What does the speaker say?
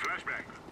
Flashbang.